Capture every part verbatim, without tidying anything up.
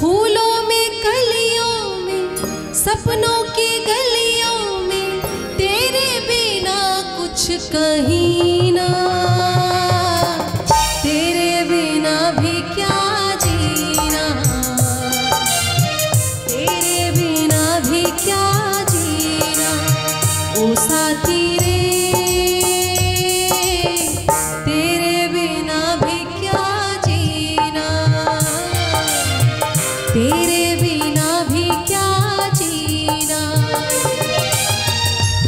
फूलों में, कलियों में, सपनों की गलियों में, तेरे बिना कुछ कहीं ना, तेरे बिना भी क्या जीना, तेरे बिना भी क्या जीना। ओ साथी रे, तेरे बिना भी क्या जीना।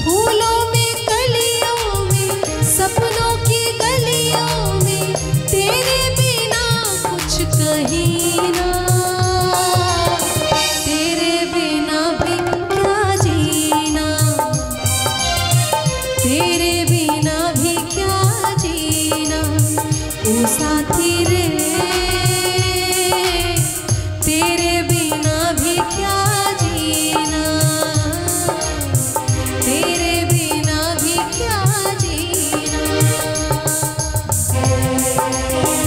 फूलों में, कलियों में, सपनों की गलियों में, तेरे बिना कुछ कहीं ना, तेरे बिना भी क्या जीना, तेरे बिना भी क्या जीना। ओ साथी रे, तेरे बिना भी क्या जीना, तेरे बिना भी क्या जीना।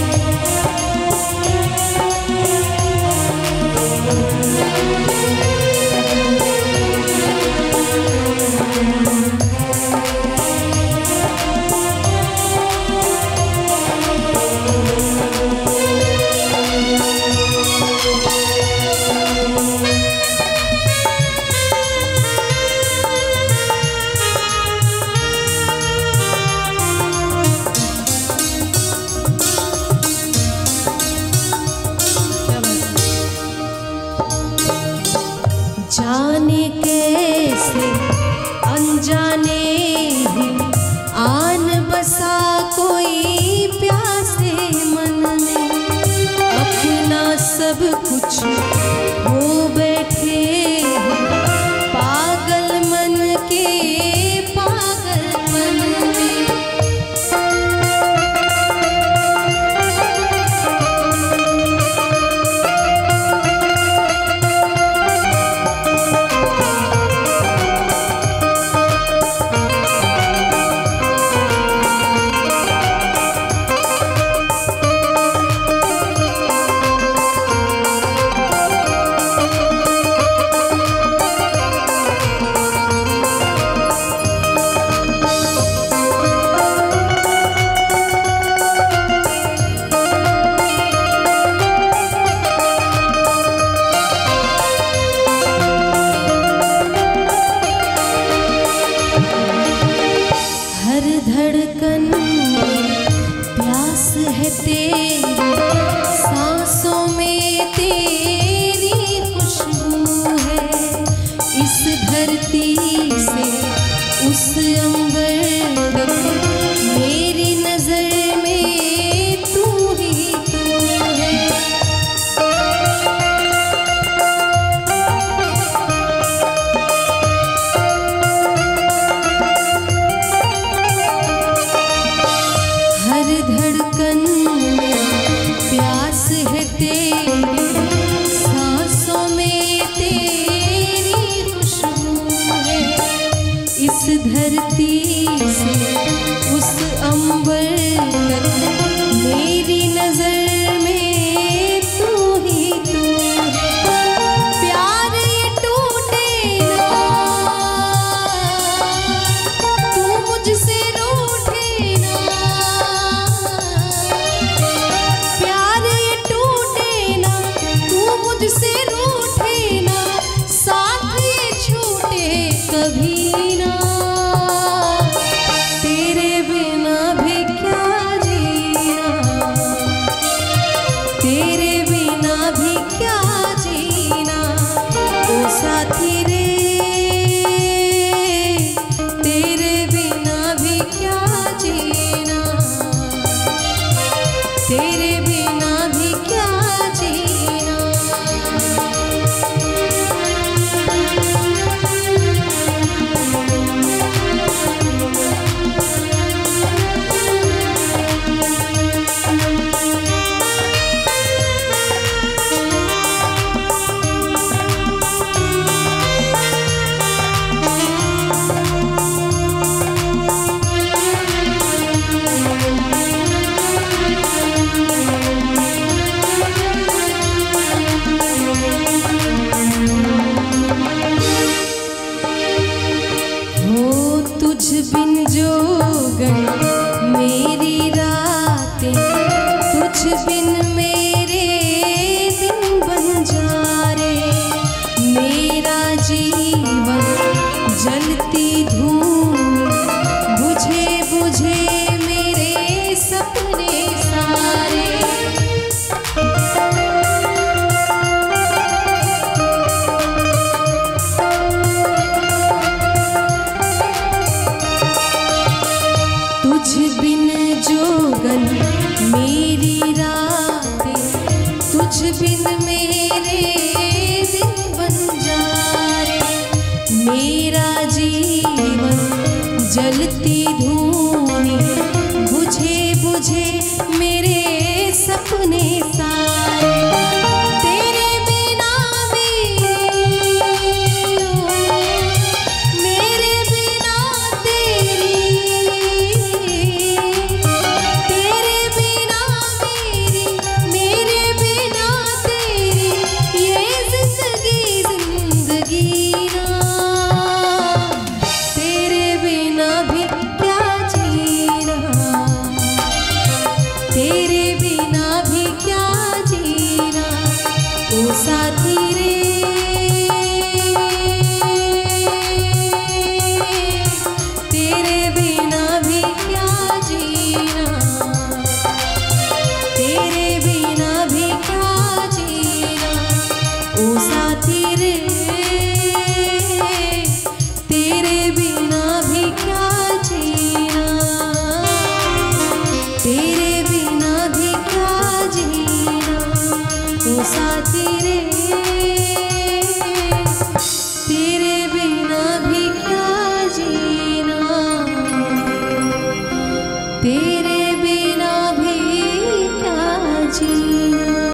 जाने कैसे अनजाने ही आन बसा कोई प्यासे मन में, अपना सब कुछ हो बैठे पागल मन के, पागल मन में। धड़कन में प्यास है तेरी, सांसों में तेरी खुशबू है, इस धरती से उस अंबर में मेरी नजर में तू ही तू है। सांसों में तेरी खुशबू है, इस धरती से उस अंबर में मेरी नजर में तू ही तू है। प्यार ये टूटे ना, तू मुझसे रूठे ना, मुझसे रूठे ना, साथ ये छूटे कभी ना, तेरे बिना भी क्या जीना, तेरे बिना भी क्या जीना। ओ साथी रे, तेरे बिना भी क्या जीना, तेरे बिना भी क्या जीना। तेरे बिना भी क्या जीना ओ साथी रे।